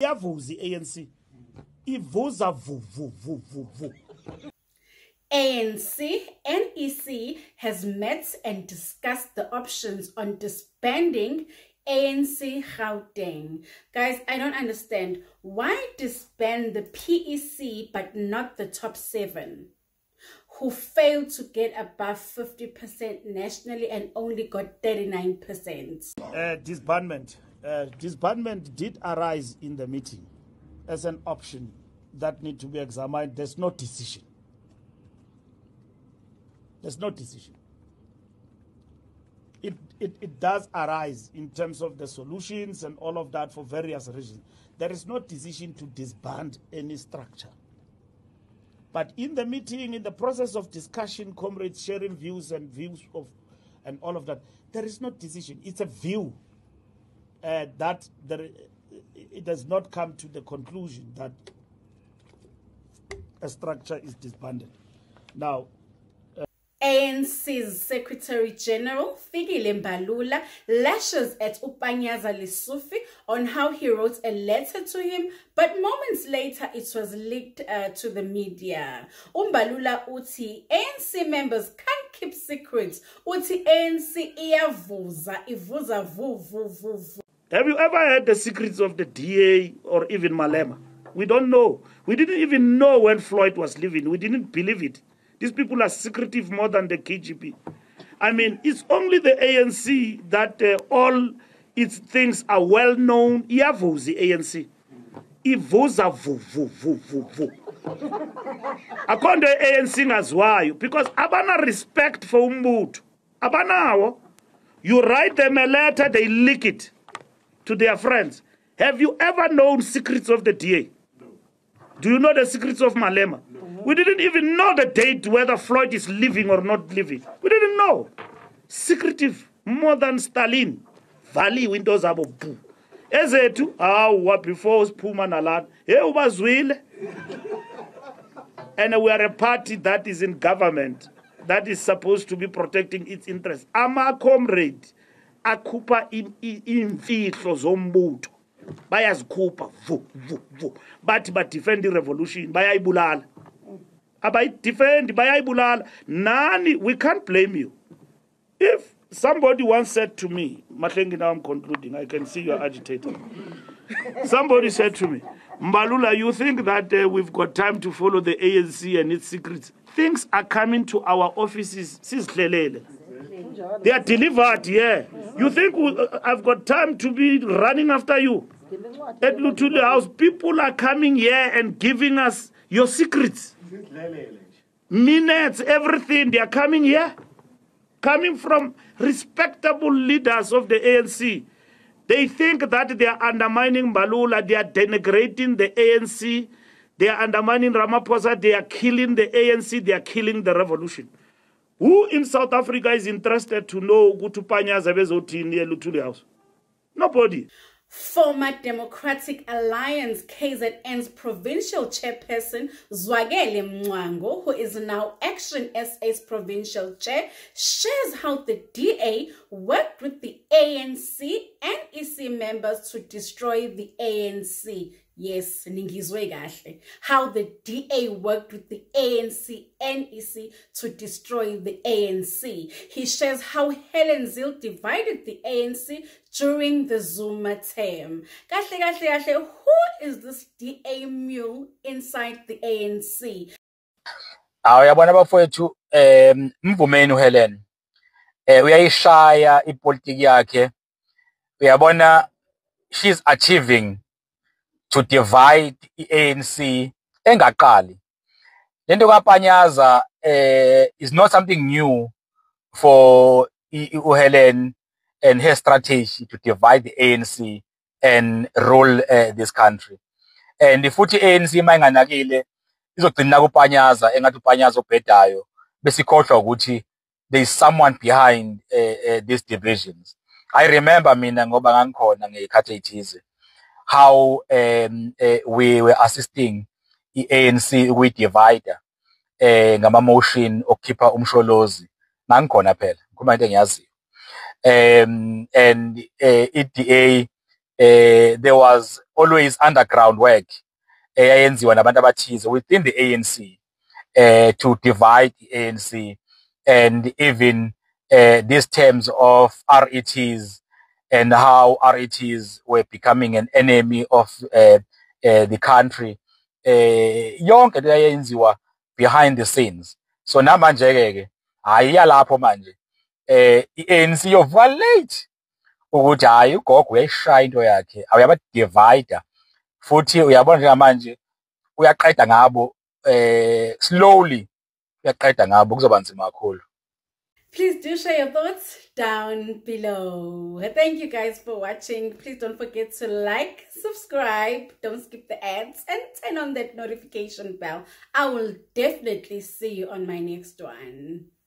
Yavuzi ANC. Ivuza vu. ANC, NEC has met and discussed the options on disbanding ANC Gauteng. Guys, I don't understand. Why disband the PEC but not the top 7? Who failed to get above 50% nationally and only got 39%. Disbandment did arise in the meeting as an option that need to be examined. There's no decision. It does arise in terms of the solutions and all of that for various reasons. There is no decision to disband any structure. But in the meeting, in the process of discussion, comrades sharing views and all of that, there is no decision. It's a view that it does not come to the conclusion that a structure is disbanded. Now, ANC's Secretary General Mfikile Mbalula lashes at Panyaza Lesufi on how he wrote a letter to him, but moments later it was leaked to the media. Mbalula uthi ANC members can't keep secrets. Uthi ANC iyavuza, ivuza vu. Have you ever heard the secrets of the DA or even Malema? We don't know. We didn't even know when Floyd was leaving. We didn't believe it. These people are secretive more than the KGB. I mean, it's only the ANC that all its things are well known. Iyavuza ANC. Ivuza vu. Akondo ANC ngazwayo because abana respect for umbutho. Abanawo. You write them a letter, they leak it to their friends. Have you ever known secrets of the DA? No. Do you know the secrets of Malema? No. We didn't even know the date whether Floyd is living or not living. We didn't know. Secretive, more than Stalin. Valley windows are open. Ezetu, before Puma Nalad, Euba Zwile. And we are a party that is in government, that is supposed to be protecting its interests. Ama comrade, akupa in zombuto. Bayas kupa, vu. But defend the revolution, bayai bulal. About defend by Ibulal, Nani, we can't blame you. If somebody once said to me, Matengi, now I'm concluding, I can see you're agitated. Somebody said to me, Mbalula, you think that we've got time to follow the ANC and its secrets? Things are coming to our offices, they are delivered here. Yeah. You think I've got time to be running after you? At Luthuli House, people are coming here and giving us your secrets. Minutes, everything, they are coming here. Coming from respectable leaders of the ANC. They think that they are undermining Mbalula, they are denigrating the ANC, they are undermining Ramaphosa, they are killing the ANC, they are killing the revolution. Who in South Africa is interested to know Gutupanya Zabezoti near Luthuli House? Nobody. Former Democratic Alliance KZN's provincial chairperson Zwakele Mncwango, who is now Action SA's provincial chair, shares how the DA worked with the ANC and EC members to destroy the ANC. Yes, ningizwe kahle. How the DA worked with the ANC and NEC to destroy the ANC. He shares how Helen Zille divided the ANC during the Zuma term. Kahle, who is this DA mule inside the ANC? Uyabona bafowethu Mvumeni uHelen. Uyayishaya ipolitiki yakhe. Uyabona she's achieving to divide the ANC engaqali. Lento kaPanyaza is not something new for uHelen and her strategy to divide the ANC and rule this country. And futhi ANC manganakile izogcina kuPanyaza engathi uPanyaza obhedayo besikhohlwa ukuthi there is someone behind these divisions. I remember mina ngoba ngangikhona ngekhathi ethize how we were assisting the ANC with divider ngama motion okhipha umsholozi nangikhona phela ngikhuluma into engiyaziyo and DA there was always underground work within the ANC to divide the ANC, and even these terms of RETs and how RETs were becoming an enemy of the country. Yonke le yayenziwa behind the scenes. So namanje-ke hayiya lapho manje iANC yovalate ukuthi hayi ugogo uyayishaya into yakhe, awuyaba divider futhi uyabona njengamanje uyaqeda ngabo, slowly uyaqeda ngabo, kuzoba nzima kakhulu. Please do share your thoughts down below. Thank you guys for watching. Please don't forget to like, subscribe, don't skip the ads, and turn on that notification bell. I will definitely see you on my next one.